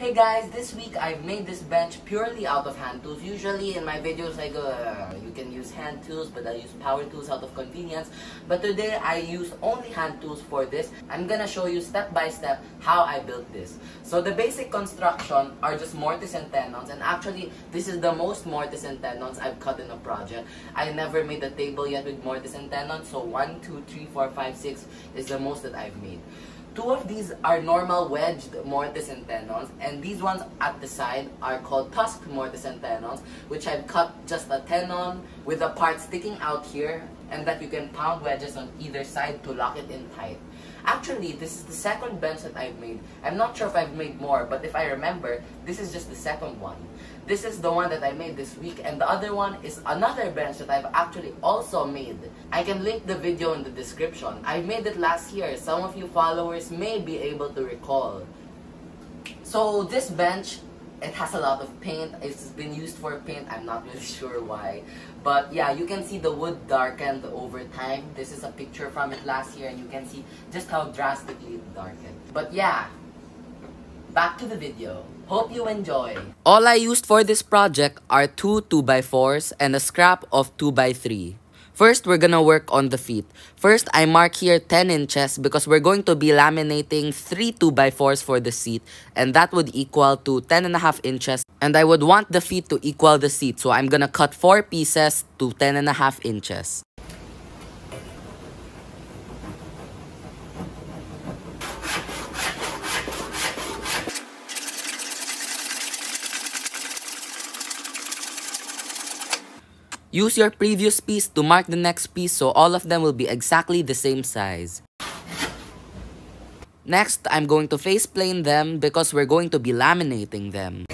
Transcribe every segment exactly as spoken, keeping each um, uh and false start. Hey guys, this week I've made this bench purely out of hand tools. Usually in my videos I go, uh, you can use hand tools, but I use power tools out of convenience. But today I used only hand tools for this. I'm gonna show you step by step how I built this. So the basic construction are just mortise and tenons, and actually this is the most mortise and tenons I've cut in a project. I never made a table yet with mortise and tenons, so one, two, three, four, five, six is the most that I've made. Two of these are normal wedged mortise and tenons, and these ones at the side are called tusked mortise and tenons, which I've cut just a tenon with a part sticking out here, and that you can pound wedges on either side to lock it in tight. Actually, this is the second bench that I've made. I'm not sure if I've made more, but if I remember, this is just the second one. This is the one that I made this week, and the other one is another bench that I've actually also made. I can link the video in the description. I made it last year. Some of you followers may be able to recall. So this bench, it has a lot of paint. It's been used for paint. I'm not really sure why. But yeah, you can see the wood darkened over time. This is a picture from it last year, and you can see just how drastically it darkened. But yeah, back to the video. Hope you enjoy. All I used for this project are two 2x4s and a scrap of two by three. First, we're gonna work on the feet. First, I mark here ten inches because we're going to be laminating three two by fours for the seat, and that would equal to ten and a half inches. And I would want the feet to equal the seat, so I'm gonna cut four pieces to ten and a half inches. Use your previous piece to mark the next piece so all of them will be exactly the same size. Next, I'm going to face plane them because we're going to be laminating them.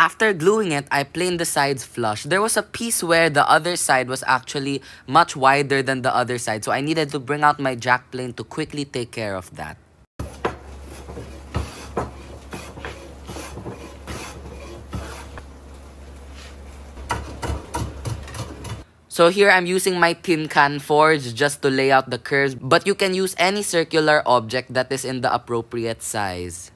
After gluing it, I planed the sides flush. There was a piece where the other side was actually much wider than the other side, so I needed to bring out my jack plane to quickly take care of that. So here I'm using my tin can forge just to lay out the curves, but you can use any circular object that is in the appropriate size.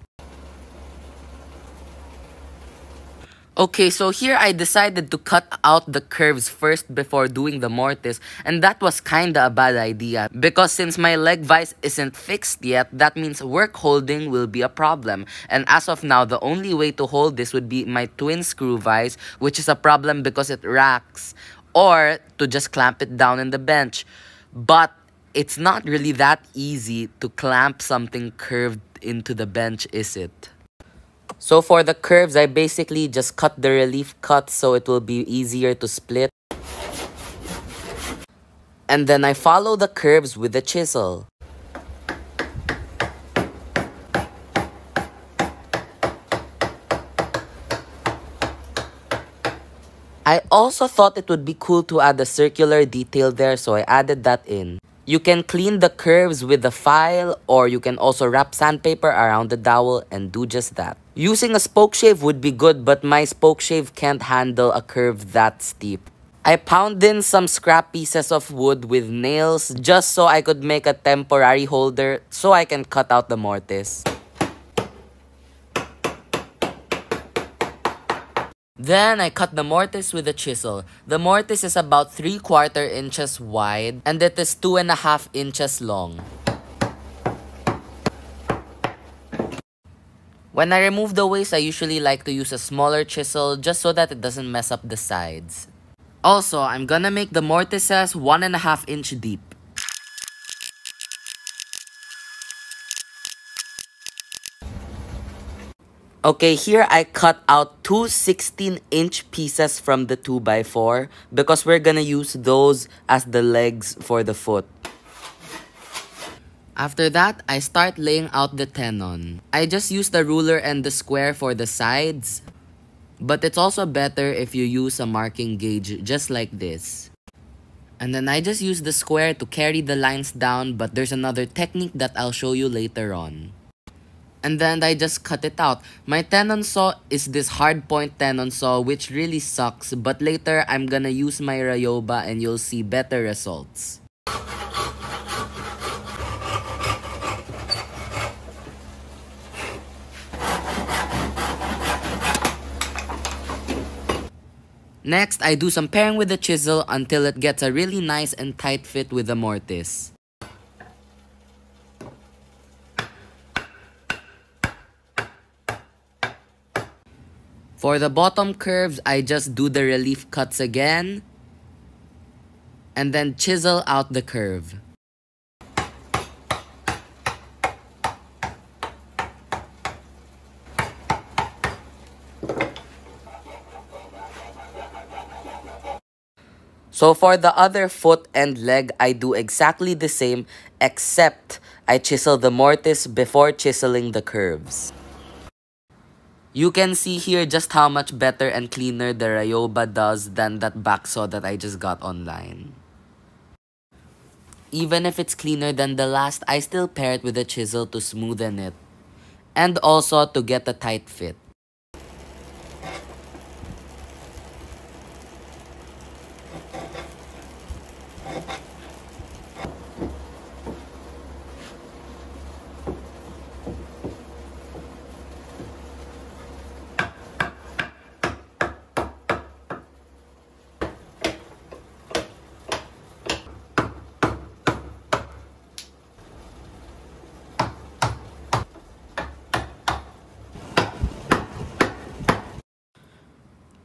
Okay, so here I decided to cut out the curves first before doing the mortise, and that was kinda a bad idea because since my leg vise isn't fixed yet, that means work holding will be a problem. And as of now, the only way to hold this would be my twin screw vise, which is a problem because it racks, or to just clamp it down in the bench. But it's not really that easy to clamp something curved into the bench, is it? So for the curves, I basically just cut the relief cut so it will be easier to split. And then I follow the curves with the chisel. I also thought it would be cool to add a circular detail there, so I added that in. You can clean the curves with a file, or you can also wrap sandpaper around the dowel and do just that. Using a spoke shave would be good, but my spoke shave can't handle a curve that steep. I pound in some scrap pieces of wood with nails just so I could make a temporary holder so I can cut out the mortise. Then I cut the mortise with a chisel. The mortise is about three quarter inches wide, and it is two and a half inches long. When I remove the waste, I usually like to use a smaller chisel just so that it doesn't mess up the sides. Also, I'm gonna make the mortises one and a half inch deep. Okay, here I cut out two sixteen inch pieces from the two by four because we're gonna use those as the legs for the foot. After that, I start laying out the tenon. I just use the ruler and the square for the sides. But it's also better if you use a marking gauge just like this. And then I just use the square to carry the lines down, but there's another technique that I'll show you later on. And then I just cut it out. My tenon saw is this hard point tenon saw, which really sucks, but later I'm gonna use my Ryoba and you'll see better results. Next, I do some paring with the chisel until it gets a really nice and tight fit with the mortise. For the bottom curves, I just do the relief cuts again, and then chisel out the curve. So for the other foot and leg, I do exactly the same, except I chisel the mortise before chiseling the curves. You can see here just how much better and cleaner the Ryoba does than that back saw that I just got online. Even if it's cleaner than the last, I still pair it with a chisel to smoothen it, and also to get a tight fit.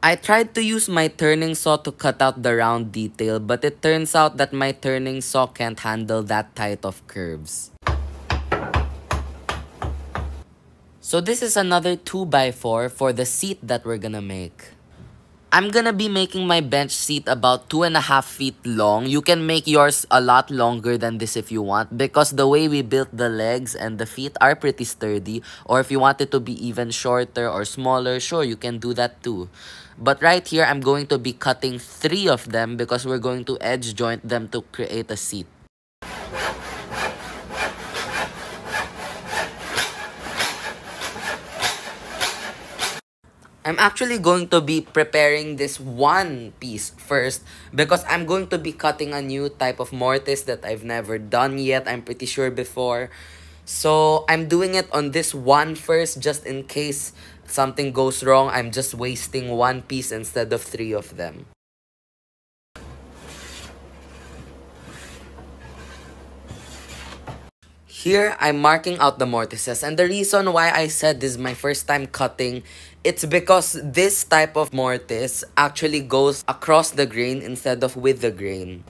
I tried to use my turning saw to cut out the round detail, but it turns out that my turning saw can't handle that tight of curves. So this is another two by four for the seat that we're gonna make. I'm gonna be making my bench seat about two and a half feet long. You can make yours a lot longer than this if you want, because the way we built the legs and the feet are pretty sturdy. Or if you want it to be even shorter or smaller, sure, you can do that too. But right here, I'm going to be cutting three of them because we're going to edge joint them to create a seat. I'm actually going to be preparing this one piece first because I'm going to be cutting a new type of mortise that I've never done yet, I'm pretty sure before. So I'm doing it on this one first just in case something goes wrong. I'm just wasting one piece instead of three of them. Here, I'm marking out the mortises, and the reason why I said this is my first time cutting, it's because this type of mortise actually goes across the grain instead of with the grain.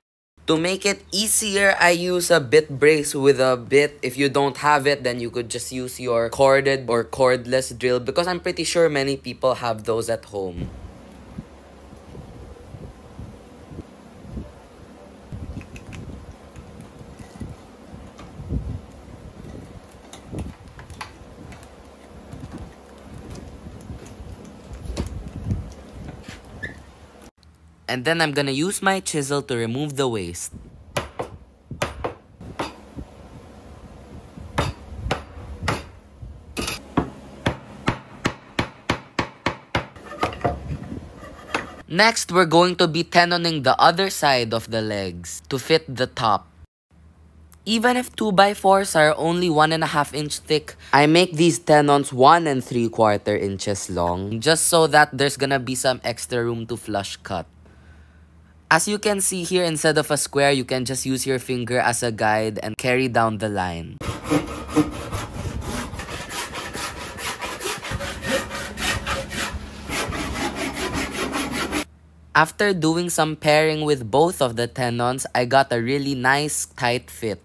To make it easier, I use a bit brace with a bit. If you don't have it, then you could just use your corded or cordless drill because I'm pretty sure many people have those at home. And then I'm gonna use my chisel to remove the waste. Next, we're going to be tenoning the other side of the legs to fit the top. Even if two by fours are only one and a half inch thick, I make these tenons one and three quarter inches long just so that there's gonna be some extra room to flush cut. As you can see here, instead of a square, you can just use your finger as a guide and carry down the line. After doing some pairing with both of the tenons, I got a really nice tight fit.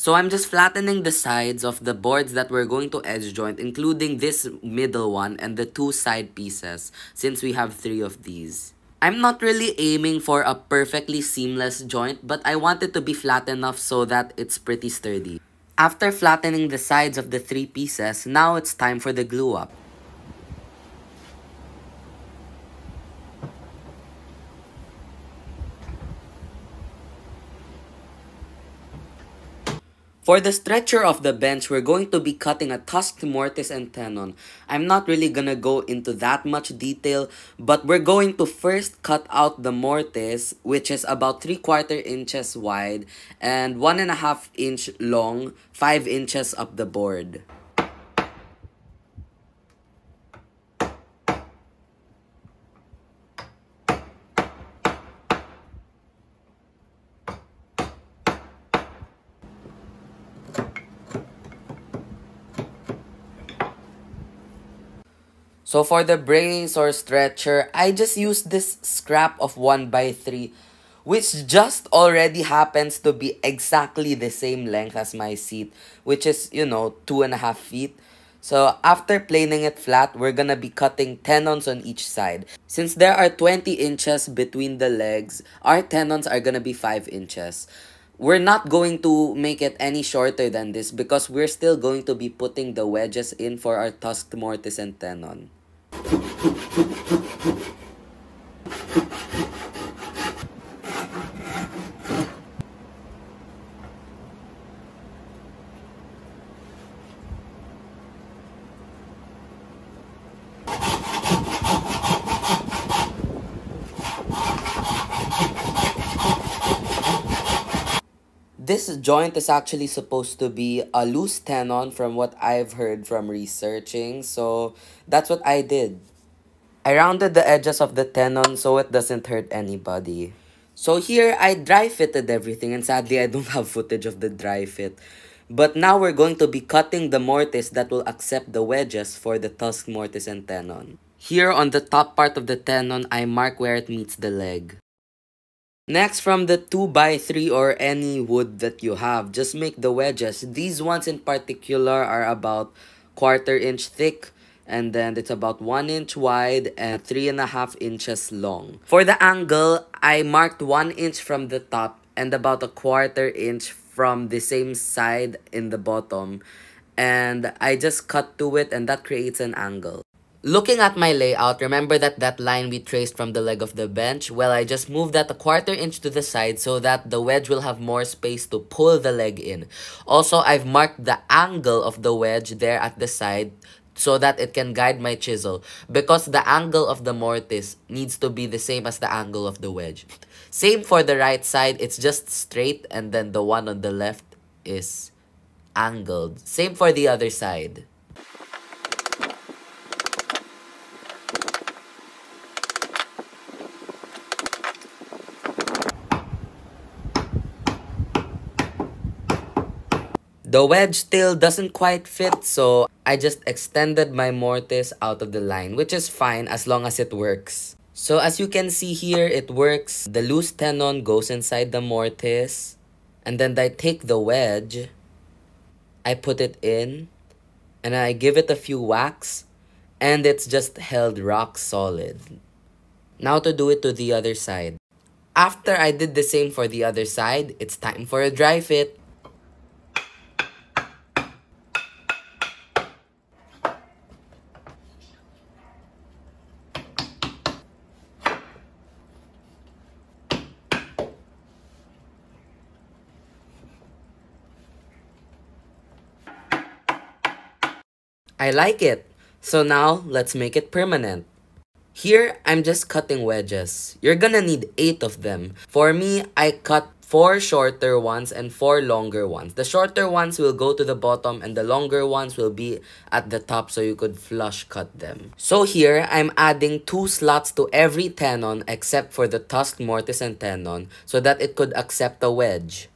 So I'm just flattening the sides of the boards that we're going to edge joint, including this middle one and the two side pieces, since we have three of these. I'm not really aiming for a perfectly seamless joint, but I want it to be flat enough so that it's pretty sturdy. After flattening the sides of the three pieces, now it's time for the glue up. For the stretcher of the bench, we're going to be cutting a tusked mortise and tenon. I'm not really gonna go into that much detail, but we're going to first cut out the mortise, which is about three quarter inches wide and one and a half inch long, five inches up the board. So for the brace or stretcher, I just used this scrap of one by three, which just already happens to be exactly the same length as my seat, which is, you know, two and a half feet. So after planing it flat, we're gonna be cutting tenons on each side. Since there are twenty inches between the legs, our tenons are gonna be five inches. We're not going to make it any shorter than this because we're still going to be putting the wedges in for our tusked mortise and tenon. This joint is actually supposed to be a loose tenon from what I've heard from researching, so that's what I did. I rounded the edges of the tenon so it doesn't hurt anybody. So here, I dry fitted everything, and sadly, I don't have footage of the dry fit. But now we're going to be cutting the mortise that will accept the wedges for the tusked mortise and tenon. Here on the top part of the tenon, I mark where it meets the leg. Next, from the two by three or any wood that you have, just make the wedges. These ones in particular are about quarter inch thick, and then it's about one inch wide and three and a half inches long. For the angle, I marked one inch from the top and about a quarter inch from the same side in the bottom. And I just cut to it, and that creates an angle. Looking at my layout, remember that that line we traced from the leg of the bench? Well, I just moved that a quarter inch to the side so that the wedge will have more space to pull the leg in. Also, I've marked the angle of the wedge there at the side so that it can guide my chisel because the angle of the mortise needs to be the same as the angle of the wedge. Same for the right side, it's just straight, and then the one on the left is angled. Same for the other side. The wedge still doesn't quite fit, so I just extended my mortise out of the line, which is fine as long as it works. So as you can see here, it works. The loose tenon goes inside the mortise, and then I take the wedge, I put it in, and I give it a few whacks, and it's just held rock solid. Now to do it to the other side. After I did the same for the other side, it's time for a dry fit. I like it. So now, let's make it permanent. Here, I'm just cutting wedges. You're gonna need eight of them. For me, I cut four shorter ones and four longer ones. The shorter ones will go to the bottom and the longer ones will be at the top so you could flush cut them. So here, I'm adding two slots to every tenon except for the tusked mortise and tenon so that it could accept a wedge.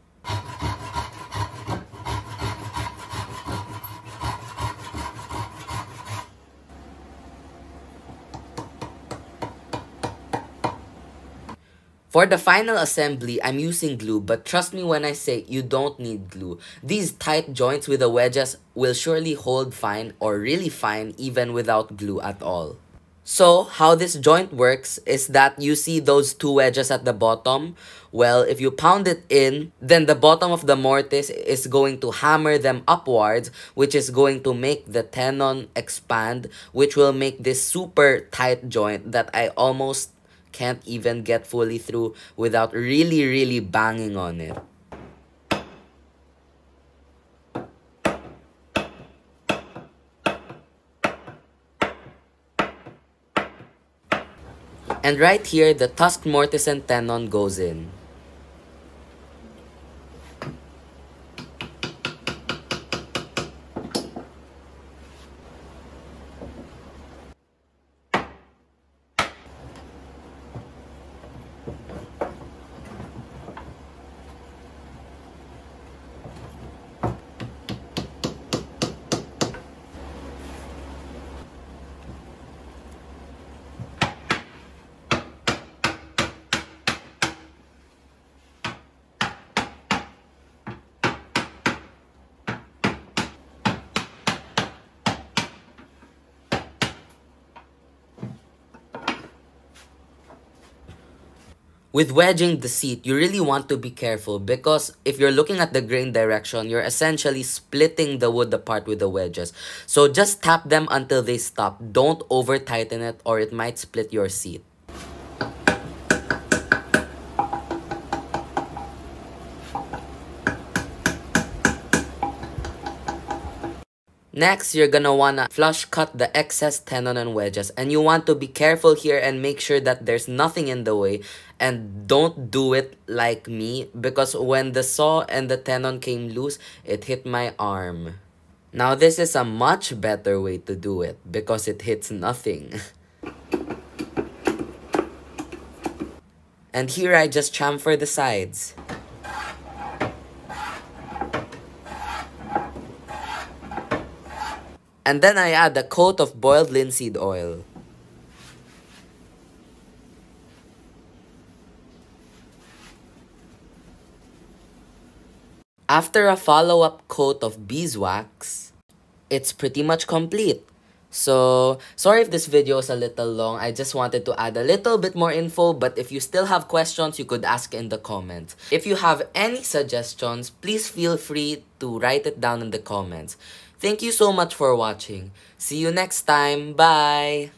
For the final assembly, I'm using glue, but trust me when I say you don't need glue. These tight joints with the wedges will surely hold fine or really fine even without glue at all. So how this joint works is that you see those two wedges at the bottom. Well, if you pound it in, then the bottom of the mortise is going to hammer them upwards, which is going to make the tenon expand, which will make this super tight joint that I almost can't even get fully through without really, really banging on it. And right here, the tusk, mortise, and tenon goes in. With wedging the seat, you really want to be careful because if you're looking at the grain direction, you're essentially splitting the wood apart with the wedges. So just tap them until they stop. Don't over-tighten it or it might split your seat. Next, you're gonna wanna flush cut the excess tenon and wedges, and you want to be careful here and make sure that there's nothing in the way, and don't do it like me because when the saw and the tenon came loose, it hit my arm. Now this is a much better way to do it because it hits nothing. And here I just chamfer the sides. And then I add a coat of boiled linseed oil. After a follow-up coat of beeswax, it's pretty much complete. So, sorry if this video is a little long. I just wanted to add a little bit more info, but if you still have questions, you could ask in the comments. If you have any suggestions, please feel free to write it down in the comments. Thank you so much for watching. See you next time. Bye!